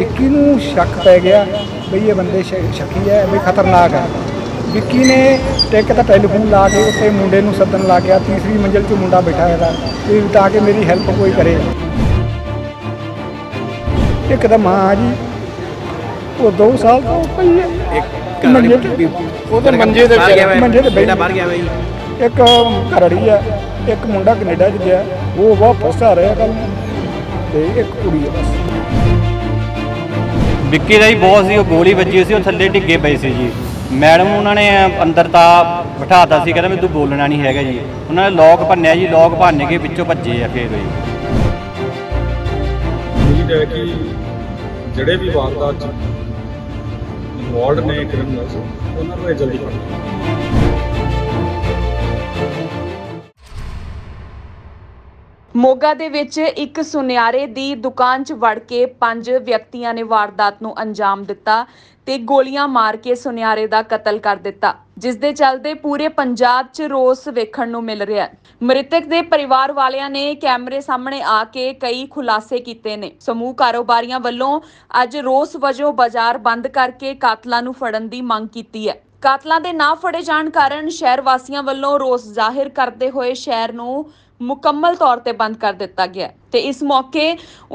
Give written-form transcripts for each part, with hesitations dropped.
विक्की नू शक पै गया भी ये बंदे शकी है भी खतरनाक है। विक्की ने टेक का टेलीफोन ला के उत्ते मुंडे नू सदन ला गया, तीसरी मंजिल से मुंडा बैठा है ताकि मेरी हैल्प कोई करे। एकदम हाँ जी वो 2 साल तो एक घरड़ी है, एक मुंडा कनेडा च गया वो बहुत फसा रहा कल, एक कुड़ी है बस। विक्की का ही बहुत सी गोली बची हुई सी, थल्ले डिगे पे सी जी। मैडम उन्होंने अंदर ता बिठाता सी, कहता मैं तू बोलना नहीं है जी। उन्होंने लॉक भन्निया जी, लॉक भन्न के पिछों भजे है। फिर उम्मीद है कि जड़े भी वारदात इन्वॉल्व ने क्रिमिनल्स उन्होंने जल्दी पकड़ा। मोगा दे विच एक सुनियारे दी दुकान च वड़ के 5 व्यक्तियां ने वारदात नूं अंजाम दिता ते गोलियां मार के सुनियारे दा कतल कर दिता, जिस दे चलदे पूरे पंजाब च रोस वेखण नूं मिल रिहा है। मृतक दे परिवार वालियां ने कैमरे सामने आके कई खुलासे कीते ने। समूह कारोबारियां वल्लों अज रोस वजों बाजार बंद करके कातलां नूं फड़न दी मंग कीती है। कातलां दे ना फड़े जाण कारण शहर वासियां वल्लों रोस जाहिर करदे होए शहर नूं मुकम्मल तौर पर बंद कर दिता गया। तो इस मौके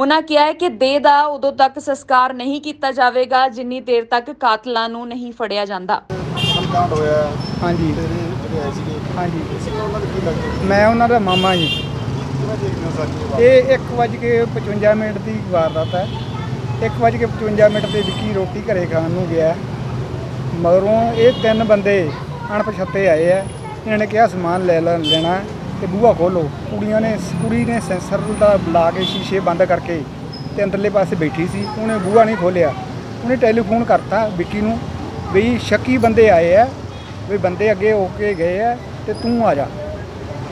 उन्हें कहा है कि देह का उदों तक संस्कार नहीं किया जाएगा जिन्नी देर तक कातलों को नहीं फड़िया जाता। मैं उन्होंने मामा जी, ये 1:55 की वारदात है। 1:55 से विक्की रोटी घरे खाने गया, मगरों ये 3 बंदे अणपछते आए है। इन्होंने कहा समान ले लेना है तो बूहा खोलो। कुड़ी ने सेंसर का ला के शीशे बंद करके तो अंदरले पासे बैठी सी, उन्हें बूहा नहीं खोलिया। उन्हें टेलीफोन करता विक्की नू बी शकी बंदे आए है, भी बंदे अगे होके गए है तो तू आ जा।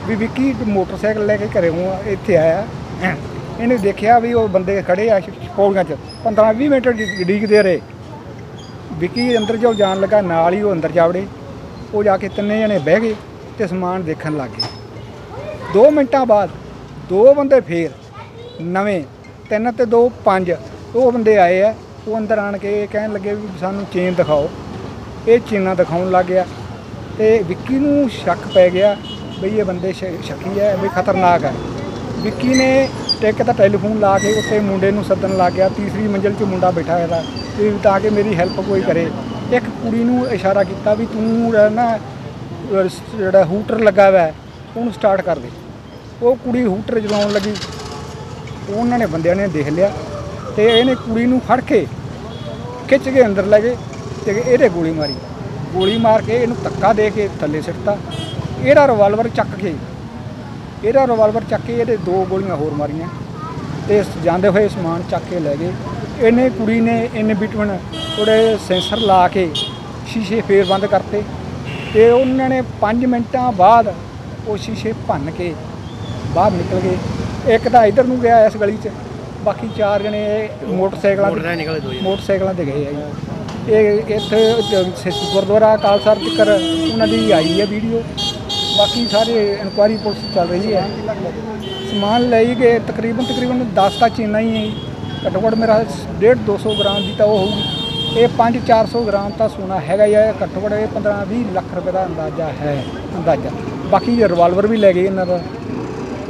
भी विक्की मोटरसाइकिल लैके घरों इत्थे आया, इन्हें देखा भी वो बंदे खड़े आ पौड़ियां च 15-20 मिनट डिगदे रहे। विक्की अंदर जो जान लगा नाल ही वो अंदर जा वड़े, वो जाके 3 जने बह गए तो समान देखन लग गए। 2 मिनटा बाद 2 बंदे फिर नवें 3 ते 2 5 वो बंदे आए है। वो अंदर आन के कहन लगे भी सानू चेन दिखाओ, ये चेना दिखाने लग गया। तो विक्की नू शक पै गया भी ये बंदे शकी है भी खतरनाक है। विक्की ने टेक का टेलीफोन ला के उत्ते मुंडे नू सदन लग गया, तीसरी मंजिल से मुंडा बैठा है ताकि मेरी हैल्प कोई करे। एक कुड़ी नू इशारा किया भी तू ना जो हूटर लगा हुआ है उन्होंने स्टार्ट कर दी। वो कुड़ी हूटर जलाउण लगी, उन्होंने बंदियां ने देख लिया तो इन्हें कुड़ी नूं फड़ के खिंच के अंदर लै गए ते इहदे गोली मारी। गोली मार के इहनूं धक्का दे के थल्ले सिटता। इहदा रिवाल्वर चक के इहदे 2 गोलियां होर मारियां ते जांदे होए समान चक के लै गए। इन्हें कुड़ी ने इन बिटवीन थोड़े सेंसर ला के शीशे फेर बंद करते ते उन्होंने 5 मिनटां बाद वो शीशे भन्न के बाहर निकल गए। एक तो इधर नूं गया इस गली च, बाकी 4 जने मोटरसाइकिलों से गए है। इत्थे गुरद्वारा खालसा चिकर उन्होंने आई है वीडियो, बाकी सारी इंक्वायरी पुलिस चल रही है। समान ले गए तकरीबन 10 चेना ही घट्टो घट्ट मेरा 150-200 ग्राम की तो होगी। ये 500-400 ग्राम तो सोना है, घट्टो घट्ट 15-20 लाख रुपये का अंदाजा है बाकी रिवाल्वर भी लै गए इन्हों का।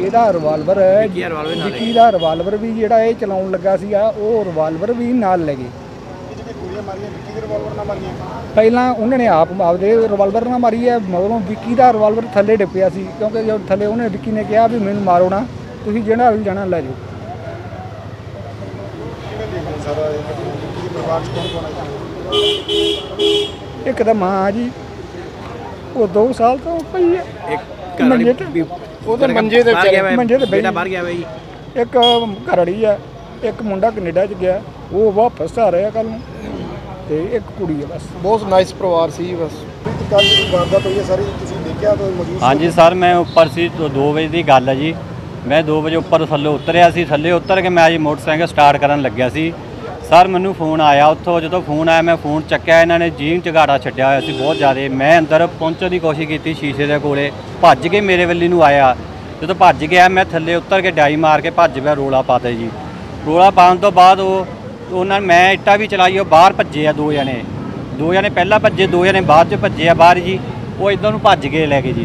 यदा रिवाल्वर विक्की का रिवाल्वर भी जोड़ा ये चला लगा सी, वो रिवाल्वर भी नाल लै गए। पहला उन्होंने आपदे रिवाल्वर ना मारी है, मगरों विक्की का रिवाल्वर थले डिप्पया सी क्योंकि जो थले उन्हें विक्की ने कहा भी मैनू मारो ना, तुसीं जिहड़ा जाना लै जाओ। एक तो माँ जी वो 2 साल तो एक घरड़ी है, एक मुंडा कनेडा च गया वो बहुत फसा रहा कल, एक कुड़ी है बस। बहुत नाइस परिवार सी बस। हाँ जी सर मैं उपर सी 2 बजे की गल है जी। मैं 2 बजे उपर थल्ले उतरिया सी, थल्ले उतर के मैं जी मोटरसाइकिल स्टार्ट करन लग्या सी। सर मैनू फोन आया उतों, जो फोन आया मैं फोन चक्या, इन्होंने जीन झगाड़ा छड्या होया सी बहुत ज़्यादा। मैं अंदर पहुँचने की कोशिश की, शीशे के कोले भज के मेरे वल्ली नू आया। जो भज गया मैं थले उतर के डाई मार के भज पिया, रोला पाता जी। रोला पाने तो बाद तो उन्होंने मैं इट्टा भी चलाई बाहर भज्जे आ दो जने पहला भज्जे दो जने बाद भज्जे आ बाहर जी वो इधर नूं भज के लैके जी।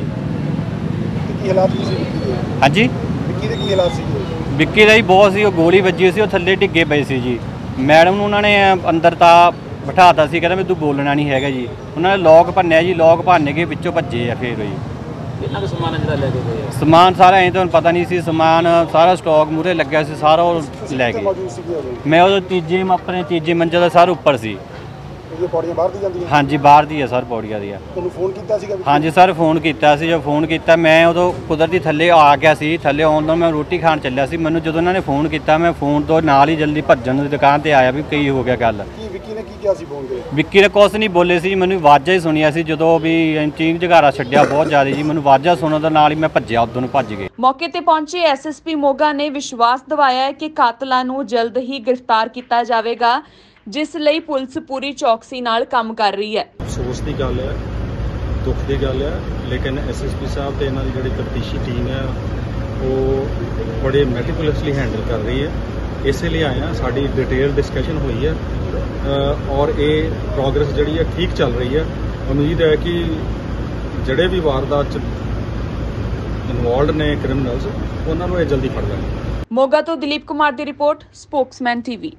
हाँ जी विक्की का ही बहुत सी गोली वजी सी थल्ले डिगे पे सी जी। मैडम उन्होंने अंदर ता बिठाता सी कहता मैं तू बोलना नहीं है जी। उन्होंने लॉक भन्निया जी लॉक भन्ने के पिछों भज्जे आ फिर जी। समान सारा ऐ तो पता नहीं सी समान सारा स्टॉक मूहरे लग्या सी सारा और लै गए। मैं वो तीजे अपने तीजे मंजे का सर उपर सी। हाँ जी बाहर दी है सर पौड़िया दी है। हाँ जी सर फोन किया जो फोन किया मैं उदो कुदरती थले आ गया सी थले आउण मैं रोटी खाण चलिया सी। मैनूं जदों उन्होंने फोन किया मैं फोन तो नाल ही जल्दी भज्जण दी दुकान ते आया भी कई हो गया गल। विक्की ने कुछ नहीं बोले सी मैनूं आवाज़ां ही सुनिया सी जदों भी चींग जगारा छड्डिया बहुत ज़्यादा जी। मैनूं आवाज़ां सुणन दे नाल ही मैं भज्जिया उधरों भज्ज गए। मौके ते पहुंचे एसएसपी मोगा ने विश्वास दिवाया है कि कातलां नूं जल्द ही गिरफ्तार किया जाएगा जिस लई पुलिस पूरी चौकसी नाल काम कर रही है। अफसोस की गल है दुख की गल है लेकिन SSP साहब तो इन्हों की जी तफ्तीशी टीम है वो बड़े मेटिकुलसली हैंडल कर रही है। इसलिए आया साड़ी डिटेल डिस्कशन हुई है और ये प्रोग्रेस जी ठीक चल रही है। उम्मीद है कि जड़े भी वारदात इनवॉल्व ने क्रिमिनल्स उन्होंने जल्दी फड़ लेंगे। मोगा तो दिलीप कुमार की रिपोर्ट स्पोक्समैन TV।